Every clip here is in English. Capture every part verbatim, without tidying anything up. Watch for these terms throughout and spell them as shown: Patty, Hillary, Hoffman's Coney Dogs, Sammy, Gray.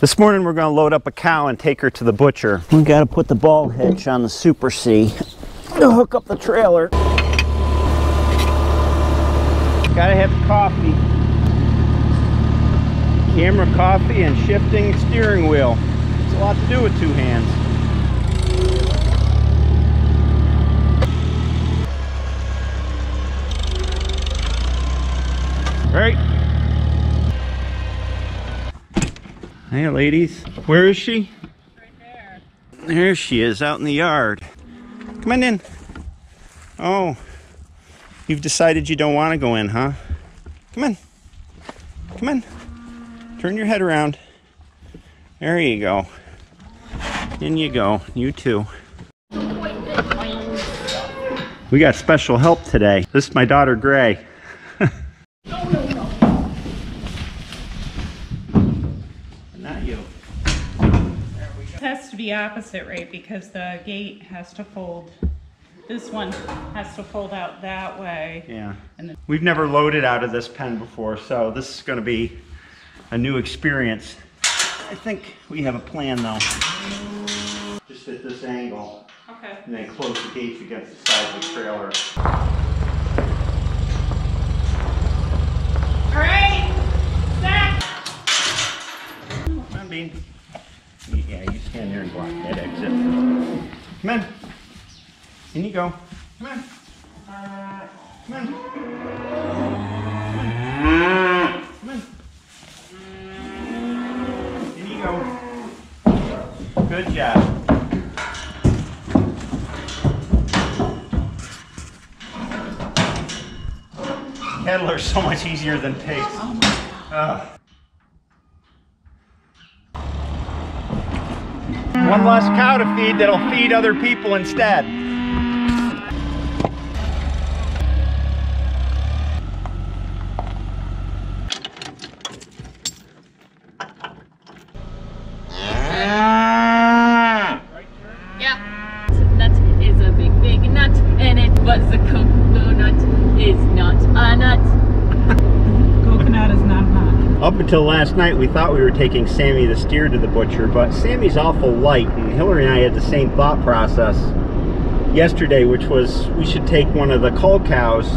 This morning we're going to load up a cow and take her to the butcher. We got to put the ball hitch on the Super C to hook up the trailer. Gotta have coffee. Camera, coffee, and shifting steering wheel. It's a lot to do with two hands. Right. Hey ladies, where is she? Right there. There she is, out in the yard. Come on in. Oh, you've decided you don't want to go in, huh? Come on. Come on. Turn your head around. There you go. In you go, you too. We got special help today. This is my daughter, Gray. The opposite, right? Because the gate has to fold, this one has to fold out that way. Yeah, and then we've never loaded out of this pen before, so this is going to be a new experience. I think we have a plan though. Just at this angle, okay, and then close the gates against the side of the trailer. All right, set. Come on, Bean. Yeah, you stand there and block that exit. Come on. In you go. Come on. Uh, come on. Come on. In you go. Good job. Cattle are so much easier than pigs. Oh my God. Uh. One less cow to feed that'll feed other people instead. Yeah. Yep. So nut is a big, big nut, and it was a coconut is not a nut. Coconut is not hot. Up until last night, we thought we were taking Sammy the steer to the butcher, but Sammy's awful light, and Hillary and I had the same thought process yesterday, which was we should take one of the cull cows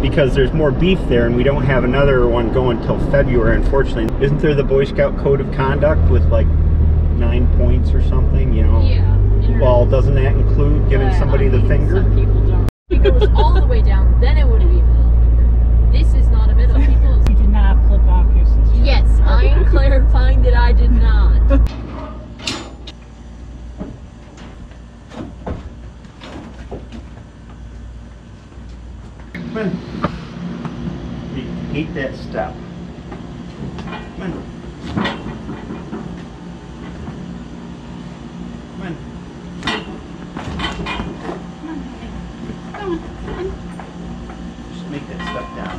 because there's more beef there, and we don't have another one going till February, unfortunately. Isn't there the Boy Scout Code of Conduct with like nine points or something, you know? Yeah. Well, doesn't that include giving but, somebody I mean, the finger? Some people don't. It goes all the way down, then it would have even. This is not a middle. People you did not flip off your sister. Yes, I am clarifying that I did not. Come on. Eat that stuff. Come on. Come on. Come on. Come on. Just make that stuff down.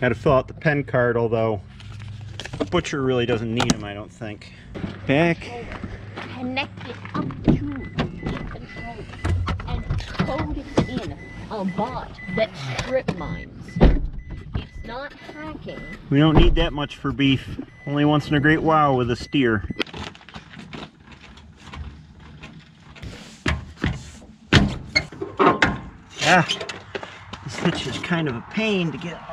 Got to fill out the pen card, although the butcher really doesn't need them, I don't think. Back. Connect it up to the controller and code it in a bot that strip mines. It's not hacking. We don't need that much for beef. Only once in a great while with a steer. Yeah, this hitch is kind of a pain to get off.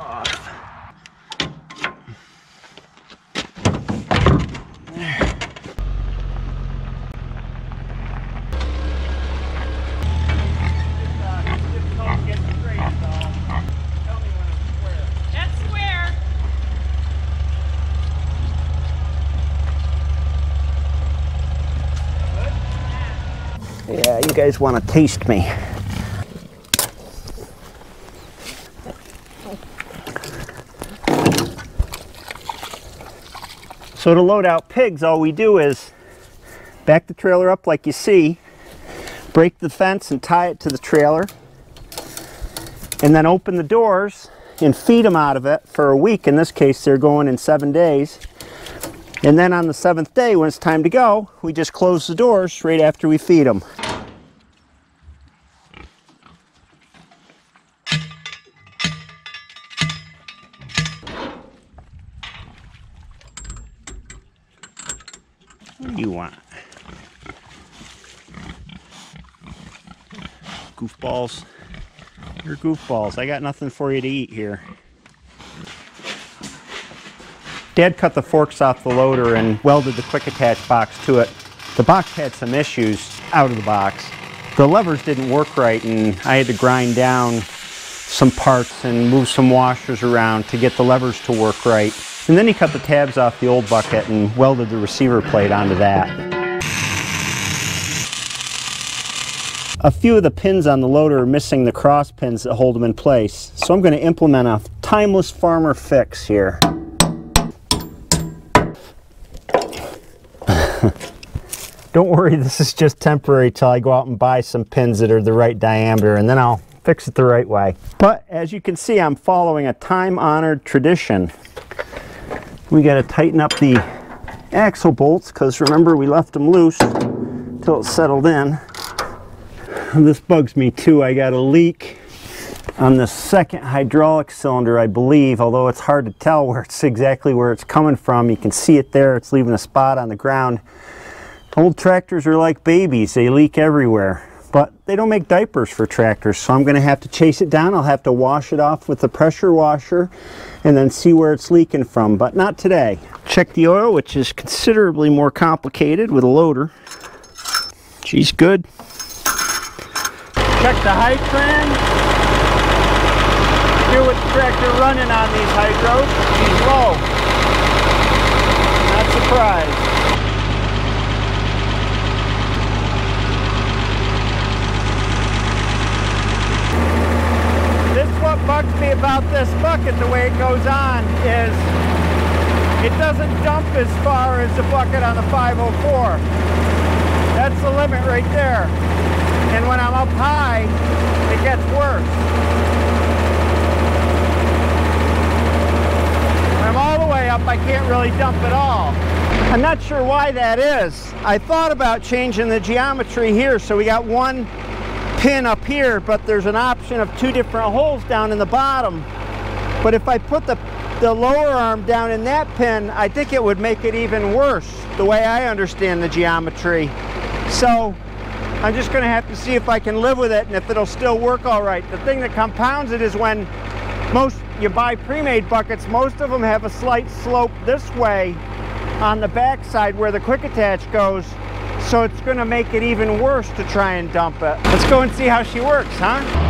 Yeah, you guys want to taste me. So to load out pigs, all we do is back the trailer up like you see, break the fence and tie it to the trailer, and then open the doors and feed them out of it for a week. In this case, they're going in seven days. And then on the seventh day, when it's time to go, we just close the doors right after we feed them. do you want? Goofballs. You're goofballs. I got nothing for you to eat here. Dad cut the forks off the loader and welded the quick attach box to it. The box had some issues out of the box. The levers didn't work right and I had to grind down some parts and move some washers around to get the levers to work right. And then he cut the tabs off the old bucket and welded the receiver plate onto that. A few of the pins on the loader are missing the cross pins that hold them in place, so I'm going to implement a timeless farmer fix here. Don't worry, this is just temporary till I go out and buy some pins that are the right diameter, and then I'll fix it the right way. But as you can see, I'm following a time-honored tradition. We got to tighten up the axle bolts because remember we left them loose till it settled in. This bugs me too. I got a leak on the second hydraulic cylinder, I believe, although it's hard to tell where it's exactly where it's coming from. You can see it there. It's leaving a spot on the ground. Old tractors are like babies. They leak everywhere, but they don't make diapers for tractors, so I'm going to have to chase it down. I'll have to wash it off with the pressure washer and then see where it's leaking from, but not today. Check the oil, which is considerably more complicated with a loader. She's good. Check the high trend. Hear what the tractor running on these hydros. She's low. Not surprised. This is what bugs me about this bucket, the way it goes on, is it doesn't dump as far as the bucket on the five oh four. That's the limit right there. And when I'm up high, it gets worse. When I'm all the way up, I can't really dump at all. I'm not sure why that is. I thought about changing the geometry here, so we got one pin up here, but there's an option of two different holes down in the bottom. But if I put the, the lower arm down in that pin, I think it would make it even worse, the way I understand the geometry. So I'm just going to have to see if I can live with it and if it'll still work all right. The thing that compounds it is when most you buy pre-made buckets, most of them have a slight slope this way on the back side where the quick attach goes, so it's going to make it even worse to try and dump it. Let's go and see how she works, huh?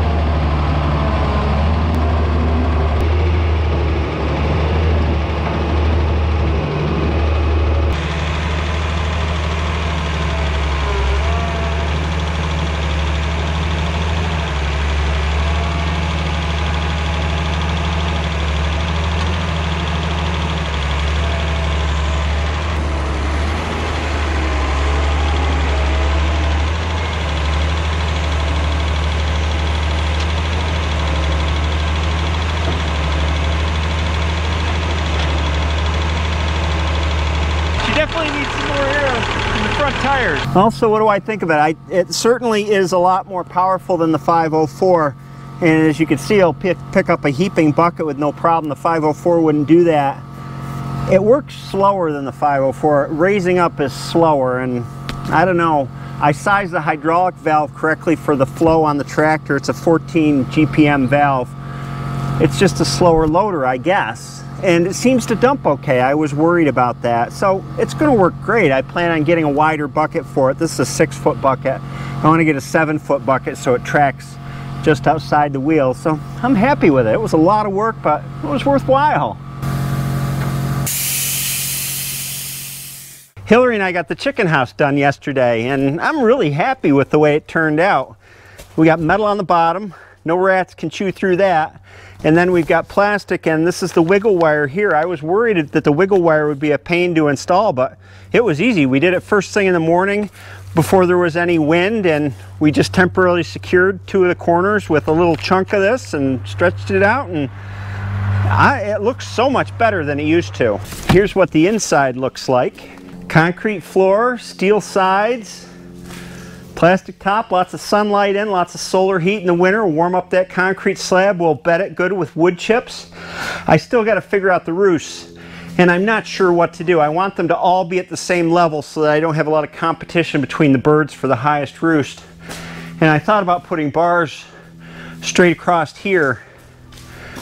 Also, what do I think of it? I, it certainly is a lot more powerful than the five oh four, and as you can see, it'll pick, pick up a heaping bucket with no problem. The five oh four wouldn't do that. It works slower than the five oh four. Raising up is slower, and I don't know. I sized the hydraulic valve correctly for the flow on the tractor. It's a fourteen G P M valve. It's just a slower loader, I guess. And it seems to dump okay. I was worried about that. So it's going to work great. I plan on getting a wider bucket for it. This is a six foot bucket. I want to get a seven foot bucket so it tracks just outside the wheel. So I'm happy with it. It was a lot of work, but it was worthwhile. Hillary and I got the chicken house done yesterday, and I'm really happy with the way it turned out. We got metal on the bottom. No rats can chew through that. And then we've got plastic, and this is the wiggle wire here. I was worried that the wiggle wire would be a pain to install, but it was easy. We did it first thing in the morning before there was any wind, and we just temporarily secured two of the corners with a little chunk of this and stretched it out, and I, it looks so much better than it used to. Here's what the inside looks like. Concrete floor, steel sides, plastic top, lots of sunlight in, lots of solar heat in the winter. We'll warm up that concrete slab. We'll bed it good with wood chips. I still got to figure out the roofs. and I'm not sure what to do. I want them to all be at the same level so that I don't have a lot of competition between the birds for the highest roost. And I thought about putting bars straight across here,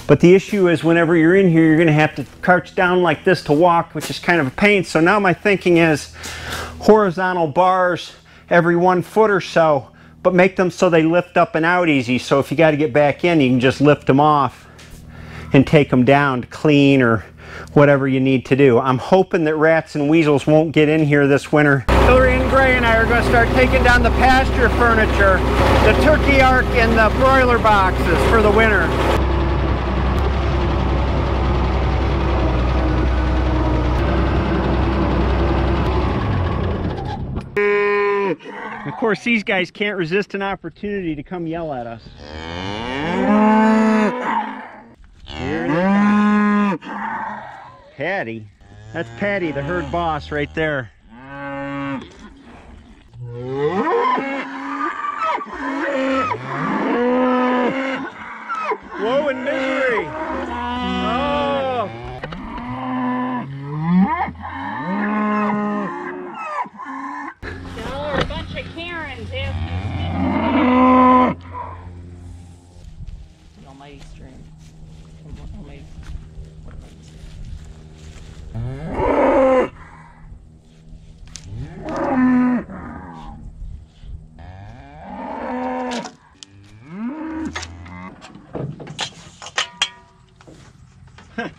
but the issue is whenever you're in here, you're going to have to crouch down like this to walk, which is kind of a pain. So now my thinking is horizontal bars every one foot or so, but make them so they lift up and out easy. So if you got to get back in, you can just lift them off and take them down to clean or whatever you need to do. I'm hoping that rats and weasels won't get in here this winter. Hillary and Gray and I are going to start taking down the pasture furniture, the turkey ark and the broiler boxes for the winter. Of course, these guys can't resist an opportunity to come yell at us. Patty. That's Patty, the herd boss, right there. Woe and misery!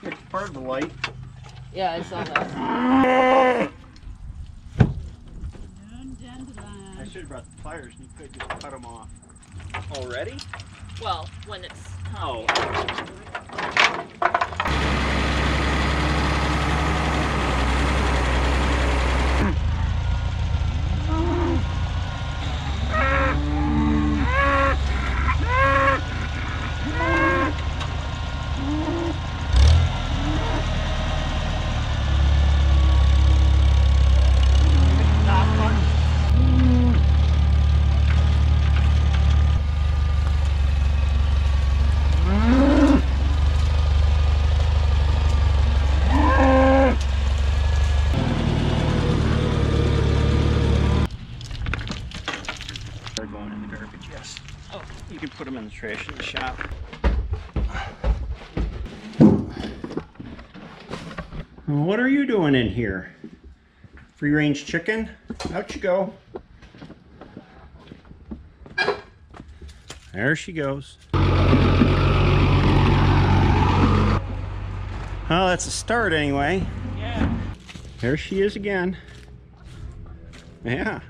It's part of the light. Yeah, I saw that. I should have brought the pliers and you could just cut them off. Already? Well, when it's hot. Put them in the trash in the shop. What are you doing in here? Free range chicken? Out you go. There she goes. Well, that's a start anyway. Yeah. There she is again. Yeah.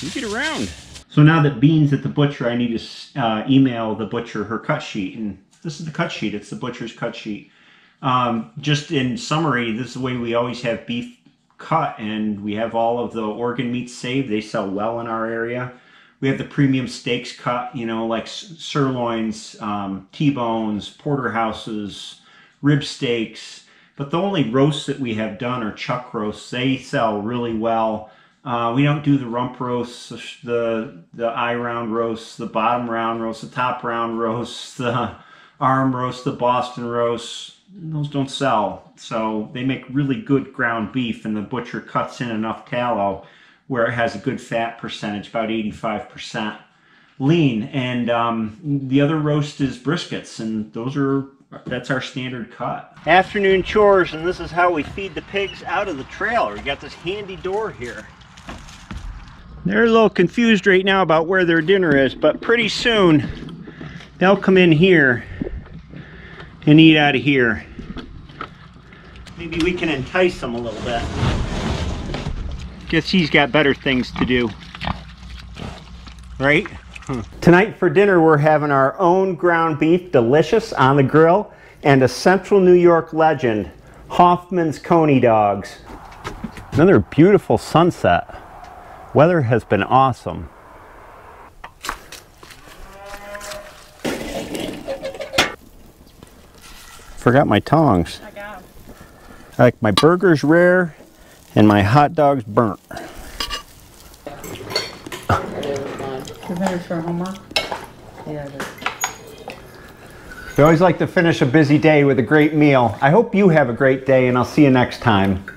You get around. So now that Bean's at the butcher, I need to uh, email the butcher her cut sheet. And this is the cut sheet. It's the butcher's cut sheet. Um, just in summary, this is the way we always have beef cut. And we have all of the organ meats saved. They sell well in our area. We have the premium steaks cut, you know, like sirloins, um, T-bones, porterhouses, rib steaks. But the only roasts that we have done are chuck roasts. They sell really well. Uh, we don't do the rump roasts, the the eye round roasts, the bottom round roasts, the top round roasts, the arm roasts, the Boston roasts. Those don't sell. So they make really good ground beef, and the butcher cuts in enough tallow where it has a good fat percentage, about eighty-five percent lean. And um, the other roast is briskets, and those are that's our standard cut. Afternoon chores, and this is how we feed the pigs out of the trailer. We got this handy door here. They're a little confused right now about where their dinner is, but pretty soon they'll come in here and eat out of here. Maybe we can entice them a little bit. Guess he's got better things to do. Right? Huh. Tonight for dinner we're having our own ground beef, delicious, on the grill, and a Central New York legend, Hoffman's Coney Dogs. Another beautiful sunset. Weather has been awesome. Forgot my tongs. I got 'em. I like my burgers rare and my hot dogs burnt. You're ready for homework? Yeah, I do. We always like to finish a busy day with a great meal. I hope you have a great day, and I'll see you next time.